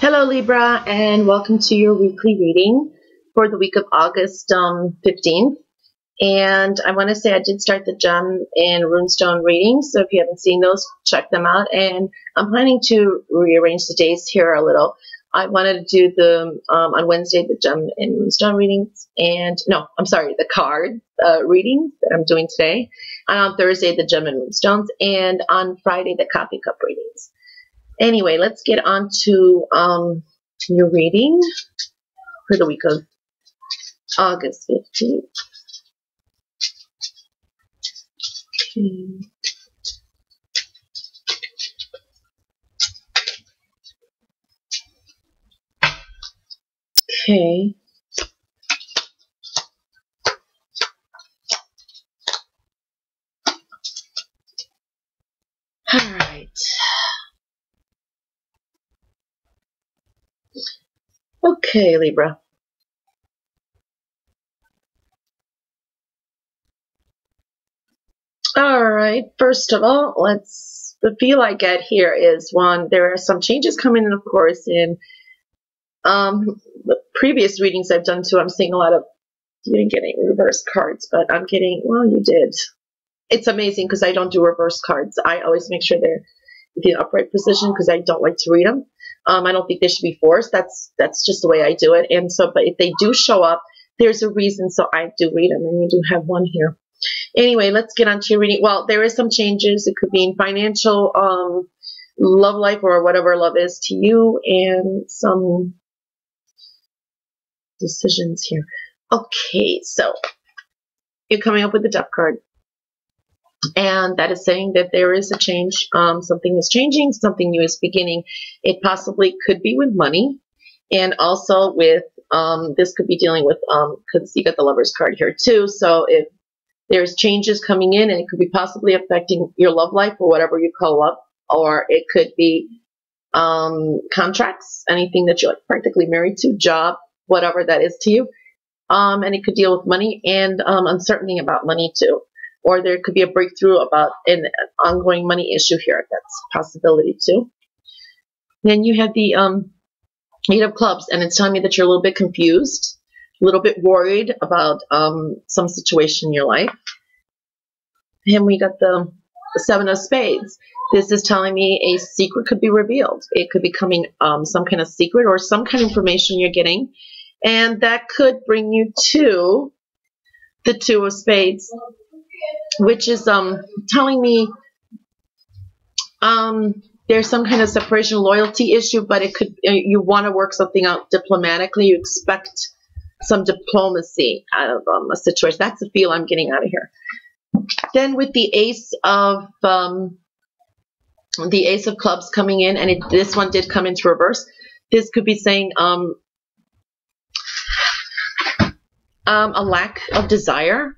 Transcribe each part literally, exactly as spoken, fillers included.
Hello Libra, and welcome to your weekly reading for the week of August um, fifteenth. And I want to say I did start the Gem and Runestone readings, so if you haven't seen those, check them out. And I'm planning to rearrange the days here a little. I wanted to do the um, on Wednesday the Gem and Runestone readings, and no, I'm sorry, the card uh, readings that I'm doing today. And on Thursday the Gem and Runestones, and on Friday the Coffee Cup readings. Anyway, let's get on to um, your reading for the week of August fifteenth. Okay. Okay. All right. Okay, Libra. All right, first of all, let's, the feel I get here is, one, there are some changes coming in, of course, in um, the previous readings I've done too. I'm seeing a lot of, you didn't get any reverse cards, but I'm getting, well, you did. It's amazing because I don't do reverse cards. I always make sure they're in the upright position because I don't like to read them. Um, I don't think they should be forced. That's that's just the way I do it. And so, but if they do show up, there's a reason. So I do read them, and you do have one here. Anyway, let's get on to your reading. Well, there is some changes. It could be in financial, um, love life, or whatever love is to you, and some decisions here. Okay, so you're coming up with the Death card. And that is saying that there is a change. Um, something is changing. Something new is beginning. It possibly could be with money, and also with um, this could be dealing with um, because you got the Lover's card here too. So if there's changes coming in, and it could be possibly affecting your love life or whatever you call up, or it could be um, contracts, anything that you're practically married to, job, whatever that is to you. Um, and it could deal with money and um, uncertainty about money too. Or there could be a breakthrough about an ongoing money issue here. That's a possibility too. Then you have the um, Eight of Clubs, and it's telling me that you're a little bit confused, a little bit worried about um, some situation in your life. And we got the Seven of Spades. This is telling me a secret could be revealed. It could be coming um, some kind of secret or some kind of information you're getting. And that could bring you to the Two of Spades, which is um, telling me um, there's some kind of separation loyalty issue, but it could uh, you want to work something out diplomatically. You expect some diplomacy out of um, a situation. That's the feel I'm getting out of here. Then with the Ace of um, the Ace of Clubs coming in, and it, this one did come into reverse. This could be saying um, um, a lack of desire,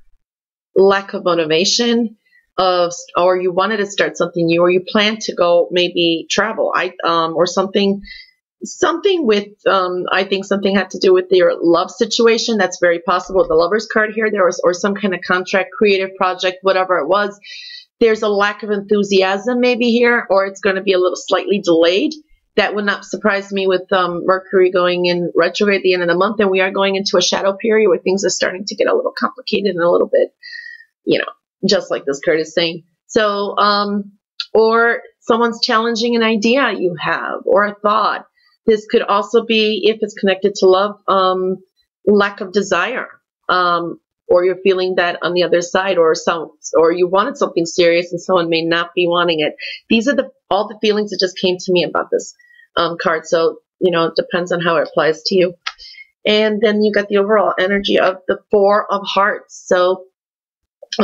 lack of motivation, of or you wanted to start something new, or you plan to go maybe travel, I um or something something with um I think something had to do with your love situation. That's very possible. The Lover's card here, there was, or some kind of contract, creative project, whatever it was. There's a lack of enthusiasm maybe here, or it's going to be a little slightly delayed. That would not surprise me with um, Mercury going in retrograde at the end of the month, and we are going into a shadow period where things are starting to get a little complicated and a little bit, you know, just like this card is saying. So, um, or someone's challenging an idea you have or a thought. This could also be, if it's connected to love, um, lack of desire, um, or you're feeling that on the other side, or some, or you wanted something serious and someone may not be wanting it. These are the all the feelings that just came to me about this um, card. So, you know, it depends on how it applies to you. And then you got the overall energy of the Four of Hearts. So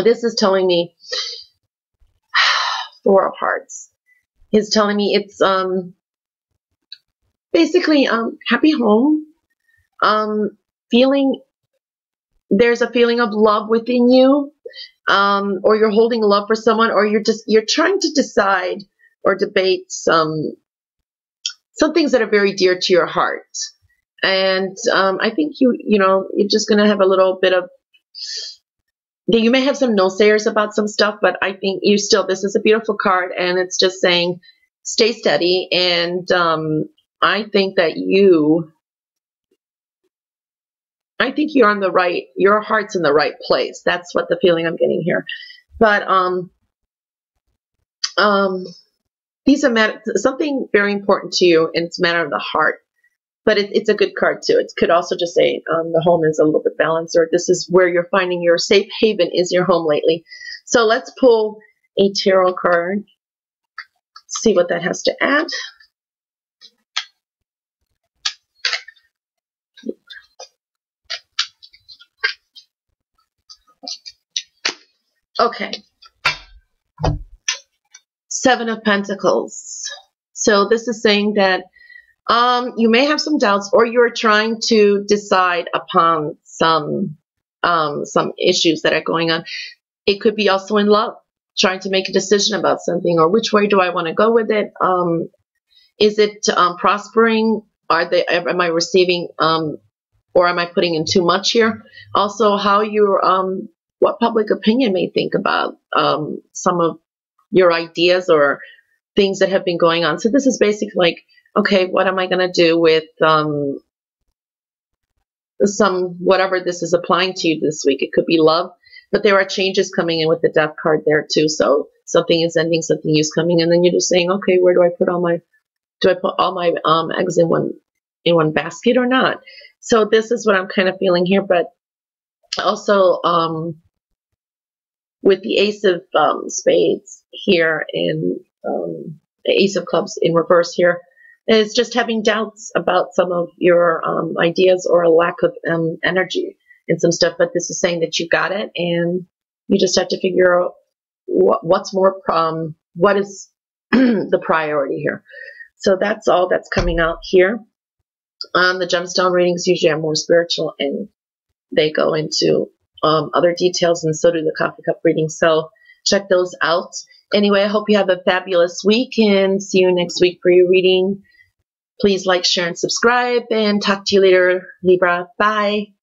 this is telling me, Four of Hearts is telling me it's um, basically um, happy home, um, feeling, there's a feeling of love within you, um, or you're holding love for someone, or you're just, you're trying to decide or debate some, some things that are very dear to your heart. And um, I think you, you know, you're just going to have a little bit of, you may have some no-sayers about some stuff, but I think you still, this is a beautiful card, and it's just saying stay steady and um, I think that you, I think you're on the right, your heart's in the right place. That's what the feeling I'm getting here. But um, um, these are matter, something very important to you, and it's a matter of the heart. But it, it's a good card too. It could also just say um, the home is a little bit balanced, or this is where you're finding your safe haven is your home lately. So let's pull a tarot card, see what that has to add. Okay. Seven of Pentacles. So this is saying that um, you may have some doubts, or you're trying to decide upon some, um, some issues that are going on. It could be also in love, trying to make a decision about something, or which way do I want to go with it? Um, is it um, prospering? Are they, am I receiving, um, or am I putting in too much here? Also, how you're, um, what public opinion may think about um, some of your ideas or things that have been going on. So this is basically like, okay, what am I going to do with um, some, whatever this is applying to you this week? It could be love, but there are changes coming in with the Death card there too. So something is ending, something is coming, and then you're just saying, okay, where do I put all my, do I put all my um, eggs in one, in one basket or not? So this is what I'm kind of feeling here, but also, um, with the Ace of um, Spades here and um, the Ace of Clubs in reverse here, is just having doubts about some of your um, ideas, or a lack of um, energy and some stuff. But this is saying that you got it, and you just have to figure out what, what's more, um, what is the priority here. So that's all that's coming out here. On um, the gemstone readings, usually are more spiritual, and they go into Um, other details, and so do the coffee cup reading. So check those out. Anyway, I hope you have a fabulous week, and see you next week for your reading. Please like, share, and subscribe, and talk to you later, Libra. Bye.